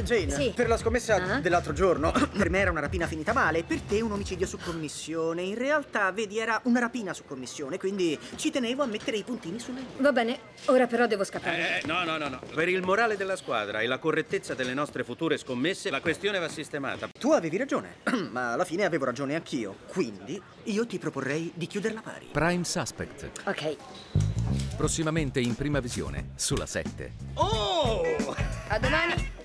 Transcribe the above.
Jane, sì. Per la scommessa dell'altro giorno, per me era una rapina finita male, per te un omicidio su commissione. In realtà, vedi, era una rapina su commissione, quindi ci tenevo a mettere i puntini sulle i. Va bene, ora però devo scappare. No. Per il morale della squadra e la correttezza delle nostre future scommesse, la questione va sistemata. Tu avevi ragione, ma alla fine avevo ragione anch'io. Quindi, io ti proporrei di chiuderla pari. Prime Suspect. Ok. Prossimamente in prima visione, sulla 7. Oh! A domani!